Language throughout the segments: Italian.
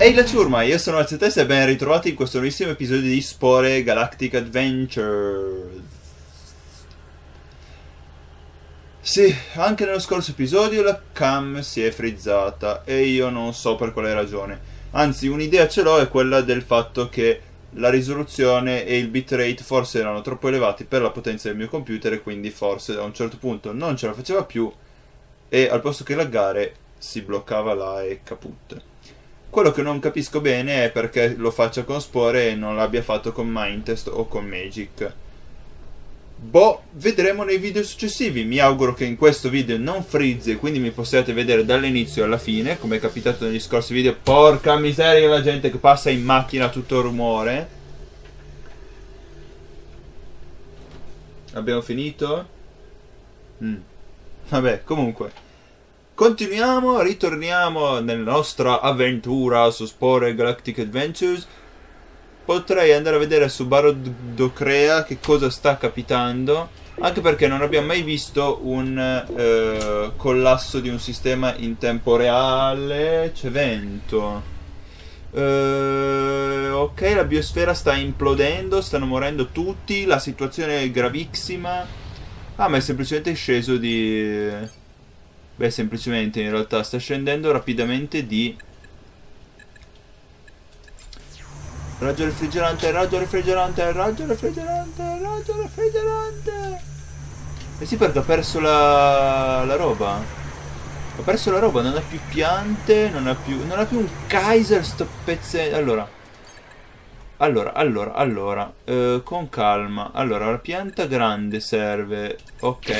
Ehi la ciurma, io sono Matsetes e ben ritrovati in questo nuovissimo episodio di Spore Galactic Adventures. Sì, anche nello scorso episodio la cam si è frizzata e io non so per quale ragione. Anzi, un'idea ce l'ho, è quella del fatto che la risoluzione e il bitrate forse erano troppo elevati per la potenza del mio computer e quindi forse a un certo punto non ce la faceva più e al posto che laggare si bloccava là e caput. Quello che non capisco bene è perché lo faccia con Spore e non l'abbia fatto con MindTest o con Magic. Boh, vedremo nei video successivi. Mi auguro che in questo video non frizzi e quindi mi possiate vedere dall'inizio alla fine, come è capitato negli scorsi video. Porca miseria, la gente che passa in macchina, tutto rumore. Abbiamo finito? Vabbè, comunque continuiamo, ritorniamo nella nostra avventura su Spore Galactic Adventures. Potrei andare a vedere su Barodocrea che cosa sta capitando, anche perché non abbiamo mai visto un collasso di un sistema in tempo reale. C'è vento. Ok, la biosfera sta implodendo, stanno morendo tutti, la situazione è gravissima. Ah, ma è semplicemente sceso di... Beh, semplicemente in realtà sta scendendo rapidamente di... Raggio refrigerante, raggio refrigerante, raggio refrigerante, raggio refrigerante. Eh sì, perché ha perso la roba. Ha perso la roba, non ha più piante, non ha più un Kaiser sto pezzetto. Allora, con calma. Allora, la pianta grande serve. Ok,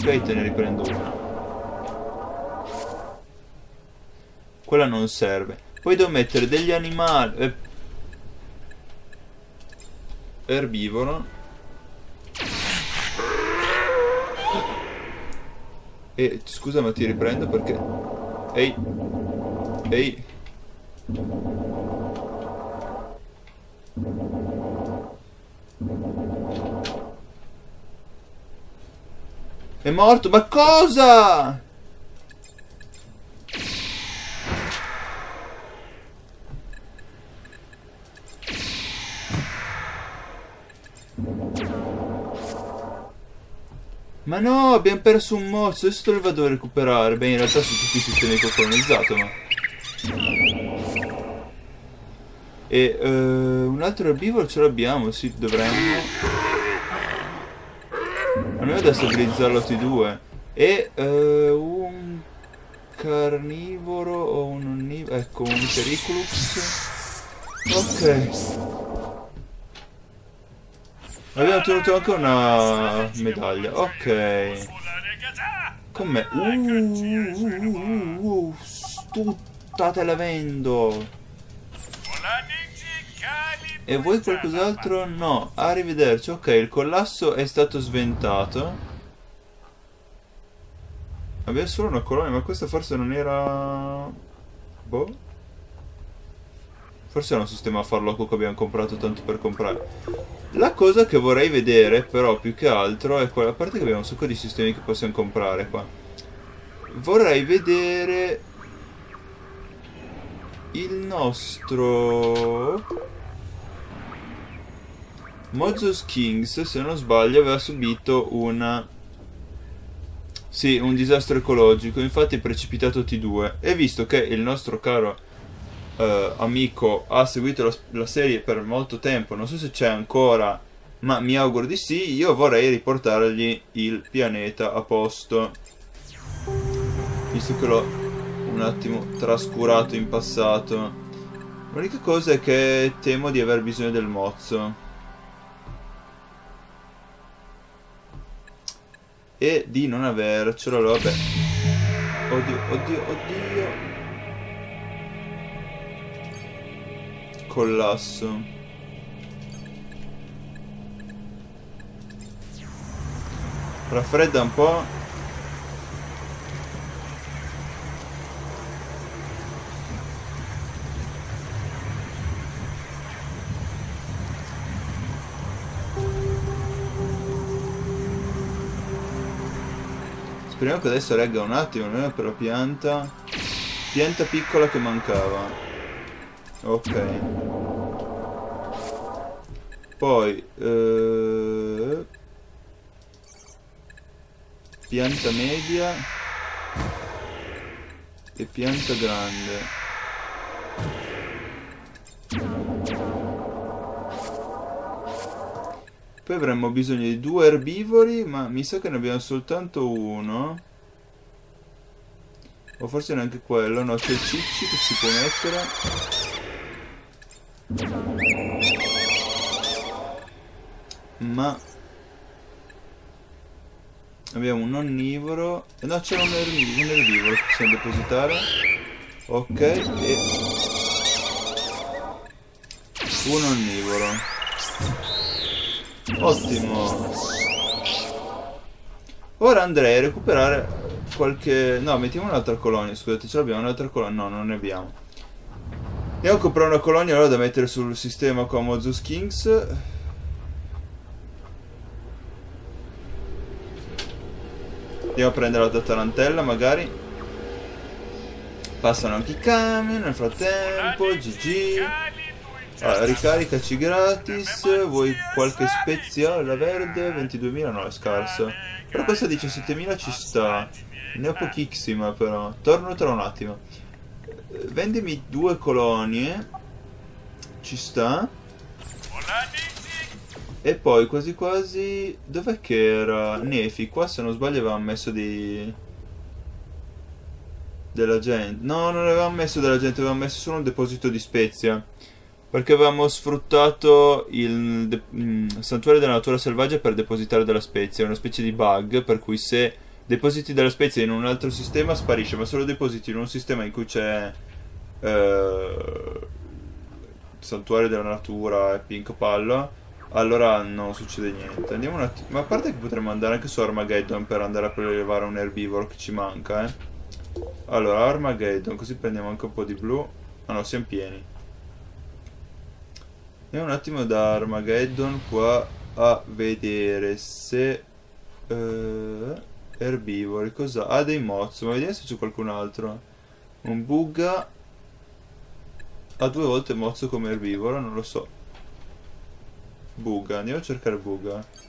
te ne riprendo una. Quella non serve. Poi devo mettere degli animali. Erbivoro. E scusa, ma ti riprendo perché... Ehi. È morto? Ma cosa? Ma no, abbiamo perso un mozzo, adesso lo vado a recuperare. Beh, in realtà su tutti i sistemi che ho colonizzato, ma... E un altro erbivoro ce l'abbiamo, sì, dovremmo... Almeno da stabilizzarlo tutti e due. E un carnivoro o un onnivoro... Ecco, un periculus. Ok. Abbiamo ottenuto anche una medaglia, ok. Com'è? State la vendo. E vuoi qualcos'altro? No, arrivederci. Ok, il collasso è stato sventato. Abbiamo solo una colonia, ma questa forse non era... Boh. Forse è un sistema a farlocco che abbiamo comprato tanto per comprare. La cosa che vorrei vedere però più che altro è quella... A parte che abbiamo un sacco di sistemi che possiamo comprare qua. Vorrei vedere... Il nostro... Mojo's Kings, se non sbaglio, aveva subito una... Sì, un disastro ecologico. Infatti è precipitato T2. E visto che il nostro caro... amico ha seguito la serie per molto tempo, non so se c'è ancora, ma mi auguro di sì. Io vorrei riportargli il pianeta a posto, visto che l'ho un attimo trascurato in passato. L'unica cosa è che temo di aver bisogno del mozzo e di non avercelo. Vabbè, oddio. Collasso. Raffredda un po'. Speriamo che adesso regga un attimo, almeno per la pianta. Pianta piccola che mancava. Ok. Poi... pianta media e pianta grande. Poi avremmo bisogno di 2 erbivori, ma mi sa che ne abbiamo soltanto uno. O forse neanche quello, no, c'è il cicci che si può mettere. Ma... abbiamo un onnivoro... no, c'era un erbivoro che possiamo depositare. Ok, e... un onnivoro. Ottimo. Ora andrei a recuperare qualche... no, mettiamo un'altra colonia. Scusate, ce l'abbiamo un'altra colonia? No, non ne abbiamo. Andiamo a comprare una colonia allora da mettere sul sistema con Mojo's Kings. Andiamo a prendere la tarantella magari. Passano anche i camion nel frattempo. GG. Allora, ricaricaci gratis, vuoi qualche speziale, la verde, 22.000, no, è scarso. Però questa 17.000 ci sta, ne ho pochissima però, torno tra un attimo. Vendimi 2 colonie, ci sta. E poi quasi quasi, dov'è che era? Nefi, qua se non sbaglio avevamo messo di... della gente, no, non avevamo messo della gente, avevamo messo solo un deposito di spezia. Perché avevamo sfruttato il santuario della natura selvaggia per depositare della spezia. È una specie di bug per cui se depositi della spezia in un altro sistema sparisce, ma se lo depositi in un sistema in cui c'è santuario della natura e Pinco Pallo, allora non succede niente. Andiamo un attimo, ma a parte che potremmo andare anche su Armageddon per andare a prelevare un erbivoro che ci manca, eh. Allora Armageddon, così prendiamo anche un po' di blu. Ah no, siamo pieni. Andiamo un attimo da Armageddon qua a vedere se... erbivori, cosa? Ah, dei mozzo, ma vediamo se c'è qualcun altro. Un buga ha 2 volte mozzo come erbivoro, non lo so. Buga, andiamo a cercare buga.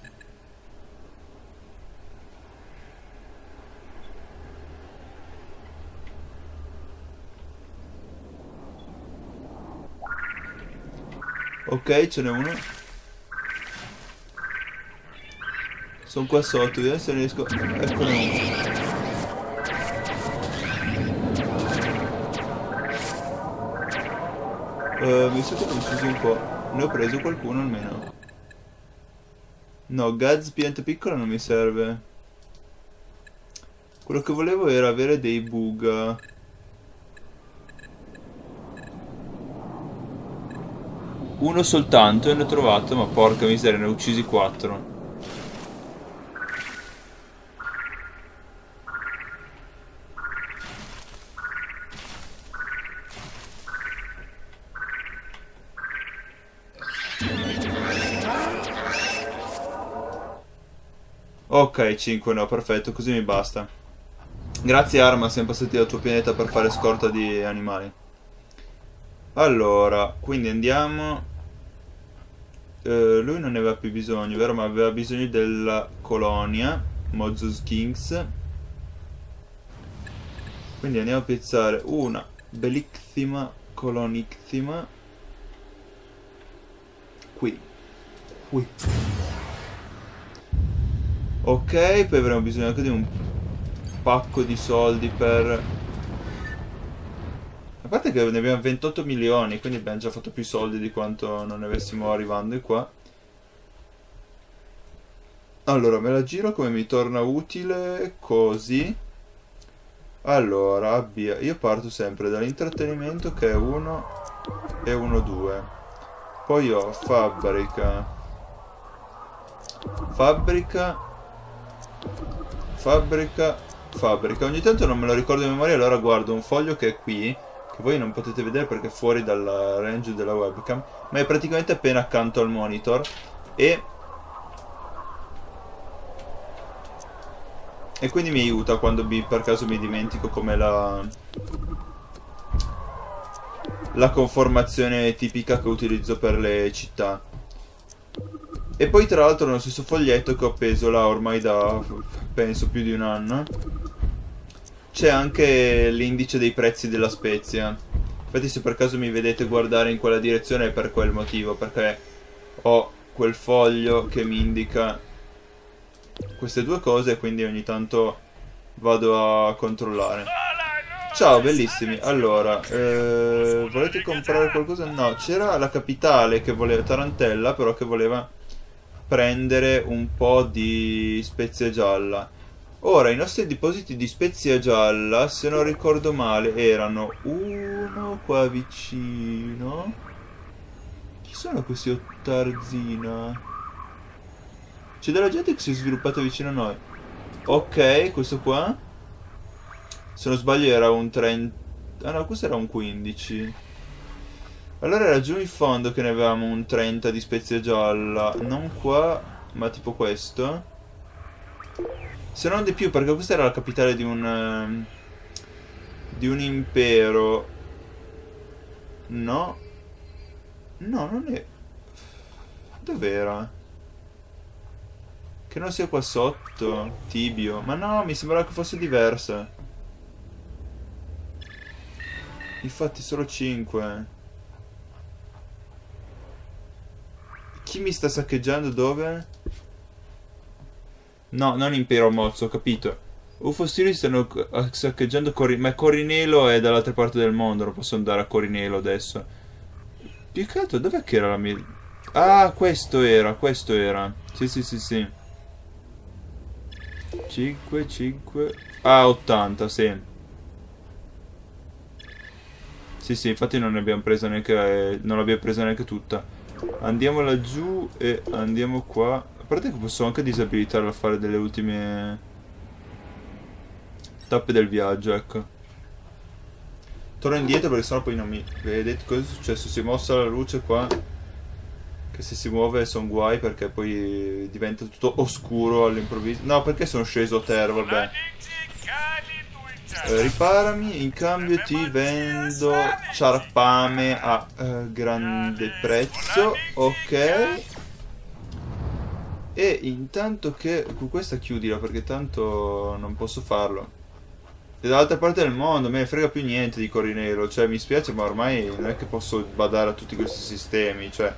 Ok, ce n'è uno. Sono qua sotto, vediamo se riesco. Eccolo uno. Mi sa che ho ucciso un po'. Ne ho preso qualcuno almeno. No, Gaz pianta piccola non mi serve. Quello che volevo era avere dei buga. Uno soltanto e ne ho trovato, ma porca miseria, ne ho uccisi 4. Ok, 5 no, perfetto, così mi basta. Grazie Arma, siamo passati dal tuo pianeta per fare scorta di animali. Allora, quindi andiamo... lui non ne aveva più bisogno, vero? Ma aveva bisogno della colonia Mojo's Kings. Quindi andiamo a piazzare una bellissima colonissima qui. Qui. Ok, poi avremo bisogno anche di un pacco di soldi per... a parte che ne abbiamo 28 milioni, quindi abbiamo già fatto più soldi di quanto non ne avessimo arrivando qua. Allora, me la giro come mi torna utile, così. Allora, abbia... io parto sempre dall'intrattenimento che è 1 e 1, 2. Poi ho fabbrica. Fabbrica. Fabbrica. Fabbrica. Ogni tanto non me lo ricordo in memoria, allora guardo un foglio che è qui, che voi non potete vedere perché è fuori dal range della webcam, ma è praticamente appena accanto al monitor, e E quindi mi aiuta quando per caso mi dimentico come la conformazione tipica che utilizzo per le città. E poi tra l'altro nello stesso foglietto che ho appeso là ormai da penso più di un anno c'è anche l'indice dei prezzi della spezia. Infatti se per caso mi vedete guardare in quella direzione è per quel motivo, perché ho quel foglio che mi indica queste due cose, quindi ogni tanto vado a controllare. Ciao bellissimi, allora volete comprare qualcosa? No, c'era la capitale che voleva, Tarantella però, che voleva prendere un po' di spezia gialla. Ora i nostri depositi di spezia gialla, se non ricordo male, erano uno qua vicino. Chi sono questi Ottarzina? C'è della gente che si è sviluppata vicino a noi. Ok, questo qua se non sbaglio era un 30. Ah no, questo era un 15. Allora era giù in fondo che ne avevamo un 30 di spezia gialla. Non qua, ma tipo questo. Se non di più, perché questa era la capitale di un impero. No. No, non è. Dov'era? Che non sia qua sotto. Tibio. Ma no, mi sembrava che fosse diversa. Infatti solo 5. Chi mi sta saccheggiando dove? No, non impero mozzo, ho capito. Ufostili stanno saccheggiando Corinelo. Ma Corinelo è dall'altra parte del mondo, non posso andare a Corinelo adesso. Peccato, dov'è che era la mia... Ah, questo era, questo era. Sì, sì, sì, sì. 5, 5... Ah, 80, sì. Sì, sì, infatti non ne abbiamo presa neanche. Non l'abbiamo presa neanche tutta. Andiamo laggiù e andiamo qua. A parte che posso anche disabilitarla a fare delle ultime tappe del viaggio, ecco. Torno indietro perché sennò poi non mi... Vedete cosa è successo? Si è mossa la luce qua, che se si muove sono guai perché poi diventa tutto oscuro all'improvviso. No, perché sono sceso a terra, vabbè. Riparami, in cambio ti vendo ciarpame a grande prezzo, ok. E intanto che... con questa chiudila perché tanto non posso farlo. E dall'altra parte del mondo, me ne frega più niente di Corinero, cioè mi spiace ma ormai non è che posso badare a tutti questi sistemi, cioè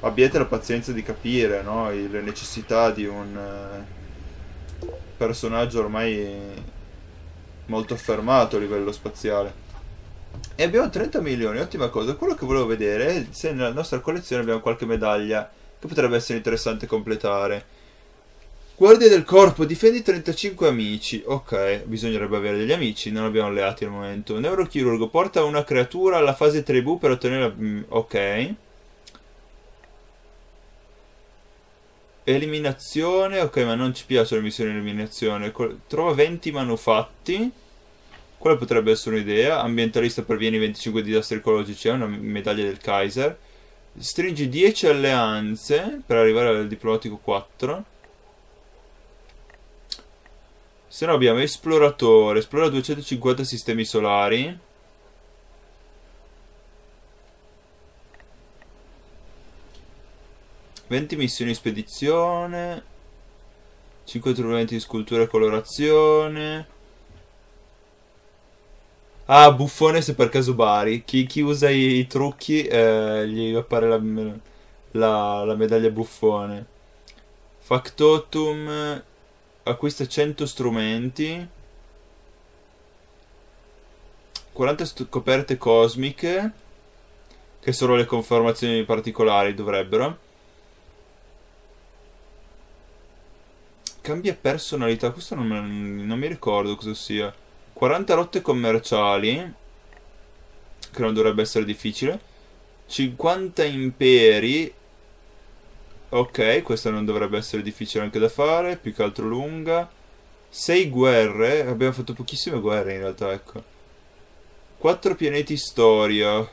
abbiate la pazienza di capire, no? Le necessità di un personaggio ormai... molto affermato a livello spaziale. E abbiamo 30 milioni, ottima cosa. Quello che volevo vedere è se nella nostra collezione abbiamo qualche medaglia che potrebbe essere interessante completare. Guardia del corpo, difendi 35 amici. Ok, bisognerebbe avere degli amici, non abbiamo alleati al momento. Neurochirurgo, porta una creatura alla fase tribù per ottenere la... ok. Eliminazione, ok, ma non ci piacciono le missioni di eliminazione. Trova 20 manufatti. Quella potrebbe essere un'idea. Ambientalista, previene 25 disastri ecologici, è una medaglia del Kaiser. Stringi 10 alleanze per arrivare al diplomatico 4. Se no abbiamo esploratore, esplora 250 sistemi solari. Missioni di spedizione, 5 trovamenti di scultura e colorazione. Ah, buffone se per caso Bari. Chi usa i trucchi gli appare la medaglia buffone. Factotum, acquista 100 strumenti, 40 coperte cosmiche, che sono le conformazioni particolari dovrebbero. Cambia personalità, questo non mi ricordo cosa sia. 40 rotte commerciali, che non dovrebbe essere difficile. 50 imperi. Ok, questa non dovrebbe essere difficile anche da fare, più che altro lunga. 6 guerre, abbiamo fatto pochissime guerre in realtà, ecco. 4 pianeti storia.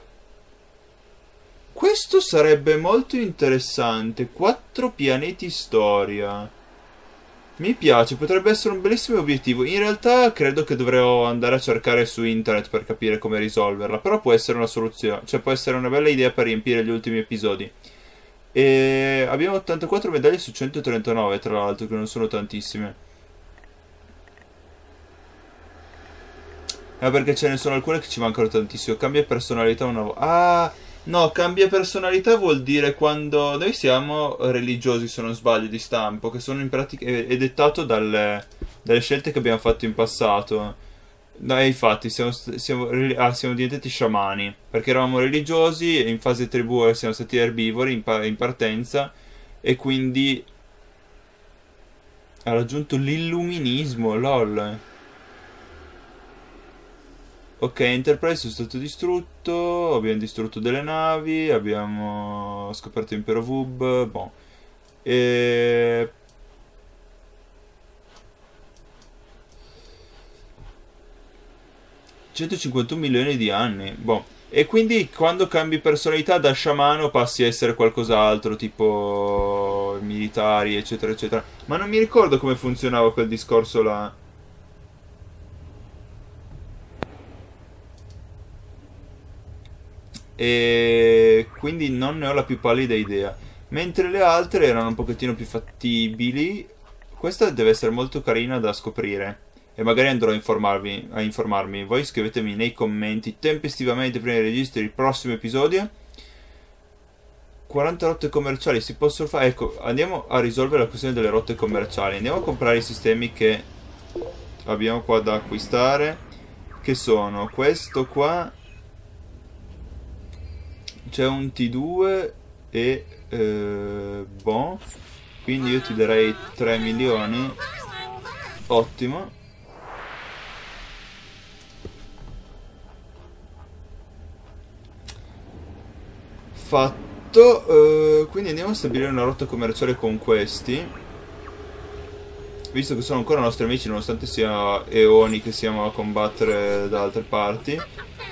Questo sarebbe molto interessante, 4 pianeti storia. Mi piace, potrebbe essere un bellissimo obiettivo. In realtà credo che dovrò andare a cercare su internet per capire come risolverla. Però può essere una soluzione, cioè può essere una bella idea per riempire gli ultimi episodi. E abbiamo 84 medaglie su 139, tra l'altro, che non sono tantissime. Perché ce ne sono alcune che ci mancano tantissimo. Cambia personalità una volta. Ah, no, cambia personalità vuol dire quando noi siamo religiosi, se non sbaglio, di stampo, che sono in pratica è dettato dalle scelte che abbiamo fatto in passato. No, infatti siamo diventati sciamani perché eravamo religiosi, in fase tribù siamo stati erbivori in partenza, e quindi ha raggiunto l'illuminismo, lol. Ok, Enterprise è stato distrutto, abbiamo distrutto delle navi, abbiamo scoperto Impero Vub, boh. E ...151 milioni di anni, boh. E quindi quando cambi personalità da sciamano passi a essere qualcos'altro, tipo militari, eccetera, eccetera. Ma non mi ricordo come funzionava quel discorso là. E quindi non ne ho la più pallida idea. Mentre le altre erano un pochettino più fattibili. Questa deve essere molto carina da scoprire. E magari andrò a informarmi. Voi scrivetemi nei commenti tempestivamente prima di registrare il prossimo episodio. 40 rotte commerciali si possono fare. Ecco, andiamo a risolvere la questione delle rotte commerciali. Andiamo a comprare i sistemi che abbiamo qua da acquistare, che sono questo qua. C'è un T2 e boh. Quindi io ti darei 3 milioni. Ottimo. Fatto. Quindi andiamo a stabilire una rotta commerciale con questi, visto che sono ancora nostri amici nonostante sia eoni che siamo a combattere da altre parti.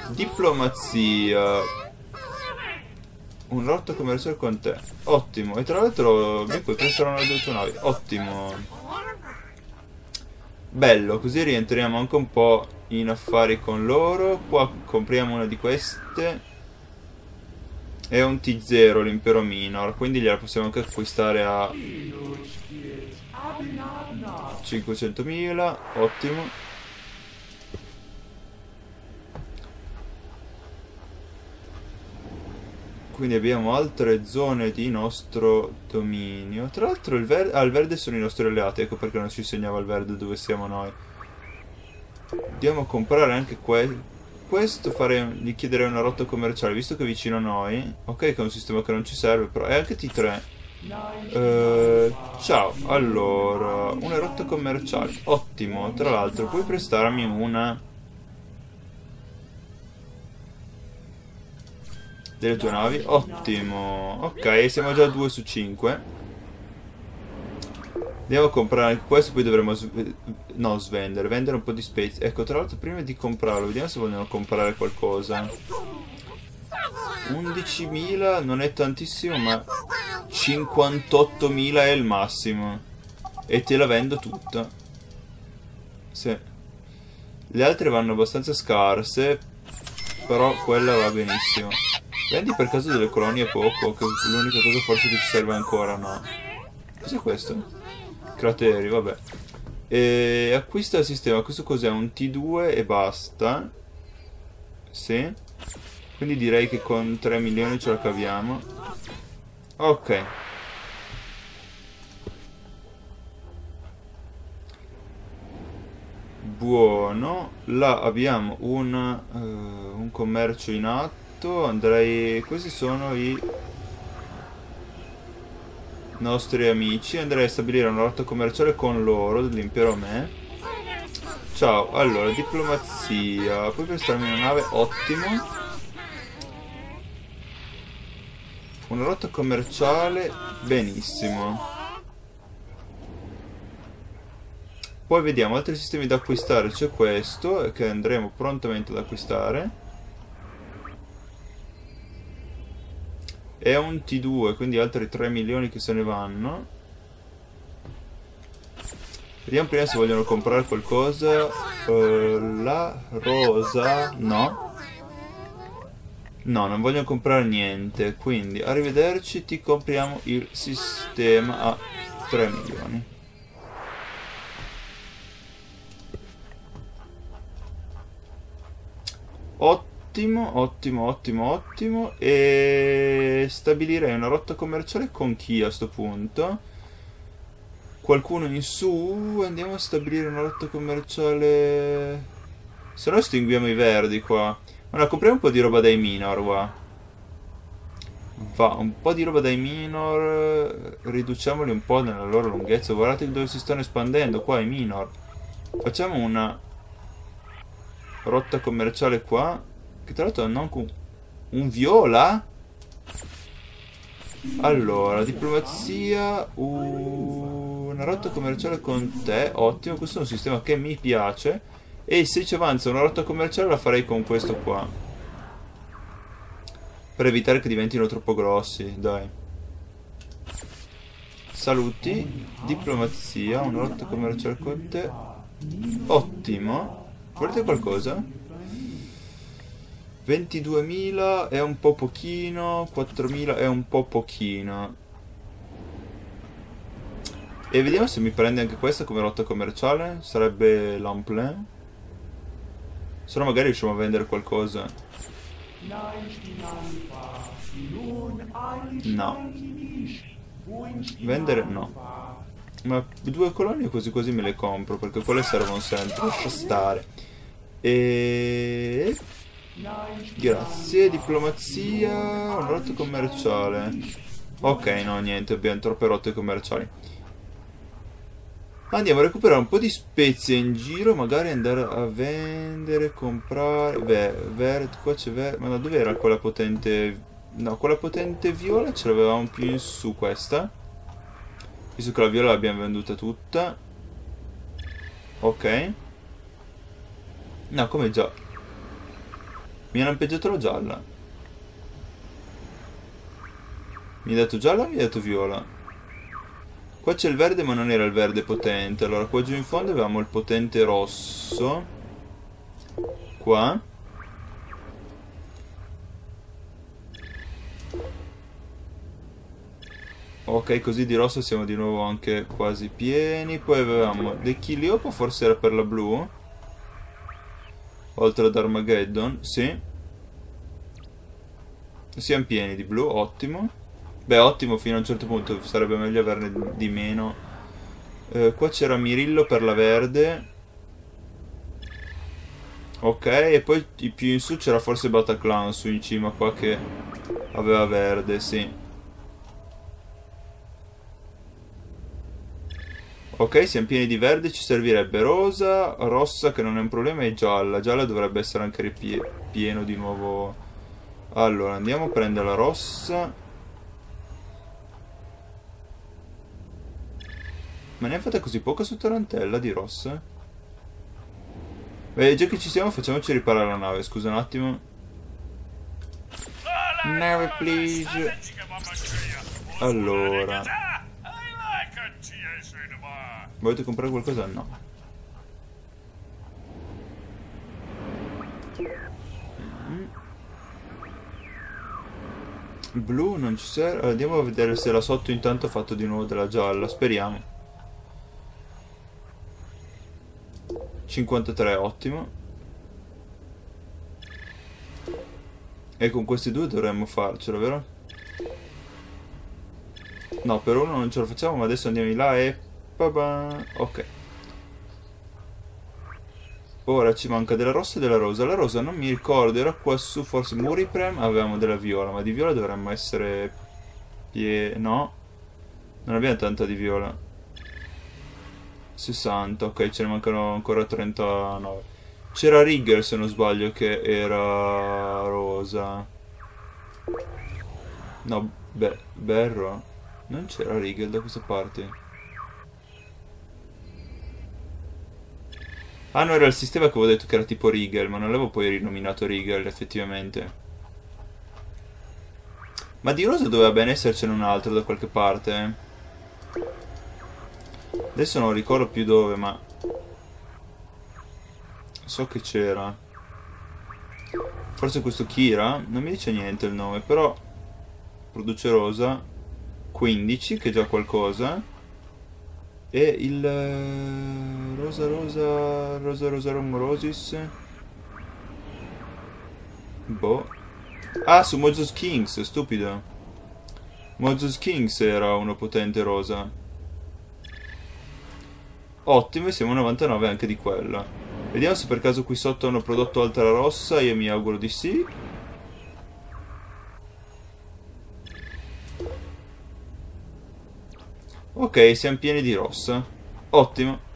Diplomazia. Un rotta commerciale con te. Ottimo. E tra l'altro mi puoi prestare una delle tue navi. Ottimo. Bello, così rientriamo anche un po' in affari con loro. Qua compriamo una di queste. È un T0 l'impero minor, quindi gliela possiamo anche acquistare a 500.000, ottimo. Quindi abbiamo altre zone di nostro dominio. Tra l'altro al verde sono i nostri alleati. Ecco perché non ci segnava il verde dove siamo noi. Andiamo a comprare anche questo. Gli chiederei una rotta commerciale, visto che è vicino a noi. Ok, che è un sistema che non ci serve, però è anche T3. Ciao. Allora, una rotta commerciale. Ottimo. Tra l'altro puoi prestarmi una delle tue navi, ottimo. Ok, siamo già a 2 su 5. Andiamo a comprare anche questo, poi dovremo vendere un po' di space. Ecco, tra l'altro prima di comprarlo, vediamo se vogliono comprare qualcosa. 11.000 non è tantissimo, ma 58.000 è il massimo. E te la vendo tutta. Sì. Le altre vanno abbastanza scarse, però quella va benissimo. Vendi per caso delle colonie poco, che è l'unica cosa forse che ci serve ancora, no? Cos'è questo? Crateri, vabbè. E acquista il sistema, questo cos'è? Un T2 e basta. Sì. Quindi direi che con 3 milioni ce la caviamo. Ok. Buono. Là abbiamo un commercio in atto. Andrei, questi sono i nostri amici. Andrei a stabilire una rotta commerciale con loro dell'impero me. Ciao. Allora, diplomazia. Puoi prestarmi una nave? Ottimo. Una rotta commerciale. Benissimo. Poi vediamo altri sistemi da acquistare. C'è questo che andremo prontamente ad acquistare. È un T2, quindi altri 3 milioni che se ne vanno. Vediamo prima se vogliono comprare qualcosa. La rosa. No. No, non vogliono comprare niente. Quindi, arrivederci, ti compriamo il sistema a 3 milioni. Ottimo, ottimo, ottimo, ottimo. E stabilirei una rotta commerciale con chi a sto punto? Qualcuno in su. Andiamo a stabilire una rotta commerciale. Se no estinguiamo i verdi qua. Allora compriamo un po' di roba dai minor qua. Va, un po' di roba dai minor. Riduciamoli un po' nella loro lunghezza. Guardate dove si stanno espandendo qua i minor. Facciamo una rotta commerciale qua. Che tra l'altro hanno anche un viola. Allora, diplomazia. Una rotta commerciale con te, ottimo, questo è un sistema che mi piace. E se ci avanza una rotta commerciale la farei con questo qua, per evitare che diventino troppo grossi, dai. Saluti, diplomazia, una rotta commerciale con te, ottimo. Volete qualcosa? 22.000 è un po' pochino, 4.000 è un po' pochino. E vediamo se mi prende anche questa come rotta commerciale. Sarebbe l'Amplin. Se no magari riusciamo a vendere qualcosa. No. Vendere no. Ma due colonie quasi quasi me le compro, perché quelle servono sempre. Lascia stare. E... grazie. Diplomazia. Una rotta commerciale. Ok, no, niente. Abbiamo troppe rotte commerciali. Andiamo a recuperare un po' di spezie in giro, magari andare a vendere, comprare... Beh, verde, qua c'è verde... Ma da dove era quella potente... No, quella potente viola ce l'avevamo più in su questa. Visto che la viola l'abbiamo venduta tutta. Ok. No, come già... Mi ha lampeggiato la gialla. Mi ha dato gialla o mi ha dato viola? Qua c'è il verde ma non era il verde potente. Allora qua giù in fondo avevamo il potente rosso. Qua. Ok, così di rosso siamo di nuovo anche quasi pieni. Poi avevamo Dechiliopo, forse era per la blu. Oltre ad Armageddon, sì. Siamo pieni di blu, ottimo. Beh, ottimo fino a un certo punto, sarebbe meglio averne di meno. Qua c'era Mirillo per la verde. Ok, e poi più in su c'era forse Battle Clown su in cima qua che aveva verde, sì. Ok, siamo pieni di verde, ci servirebbe rosa, rossa che non è un problema e gialla. Gialla dovrebbe essere anche ripieno di nuovo. Allora, andiamo a prendere la rossa. Ma ne ha fatta così poca su tarantella di rossa? Beh, già che ci siamo facciamoci riparare la nave, scusa un attimo. Nave please. Allora, volete comprare qualcosa? No. Blu non ci serve. Allora, andiamo a vedere se là sotto intanto ha fatto di nuovo della gialla, speriamo. 53, ottimo. E con questi due dovremmo farcela, vero? No, per uno non ce lo facciamo, ma adesso andiamo in là e... Ok. Ora ci manca della rossa e della rosa. La rosa non mi ricordo, era qua su, forse Muriprem. Avevamo della viola, ma di viola dovremmo essere... No. Non abbiamo tanta di viola. 60, ok, ce ne mancano ancora 39. C'era Rigel se non sbaglio che era rosa. No, beh, berro. Non c'era Rigel da questa parte. Ah no, era il sistema che avevo detto che era tipo Rigel, ma non l'avevo poi rinominato Rigel effettivamente. Ma di rosa doveva ben essercene un altro da qualche parte. Adesso non ricordo più dove, ma so che c'era. Forse questo Kira, non mi dice niente il nome, però produce rosa 15, che è già qualcosa. E il rosa rumorosis. Boh. Ah, su Mojo's Kings, stupido. Mojo's Kings era uno potente rosa. Ottimo, e siamo a 99 anche di quella. Vediamo se per caso qui sotto hanno prodotto altra rossa. Io mi auguro di sì. Ok, siamo pieni di rossa. Ottimo.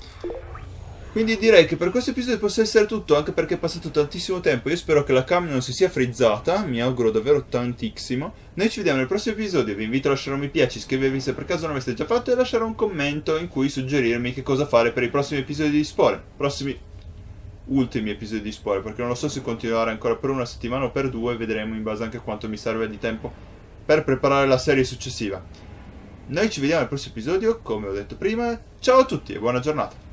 Quindi direi che per questo episodio possa essere tutto, anche perché è passato tantissimo tempo. Io spero che la cam non si sia frizzata, mi auguro davvero tantissimo. Noi ci vediamo nel prossimo episodio, vi invito a lasciare un mi piace, iscrivervi se per caso non l'aveste già fatto e lasciare un commento in cui suggerirmi che cosa fare per i prossimi episodi di Spore. Ultimi episodi di Spore, perché non lo so se continuare ancora per una settimana o per due, vedremo in base anche a quanto mi serve di tempo per preparare la serie successiva. Noi ci vediamo al prossimo episodio, come ho detto prima, ciao a tutti e buona giornata!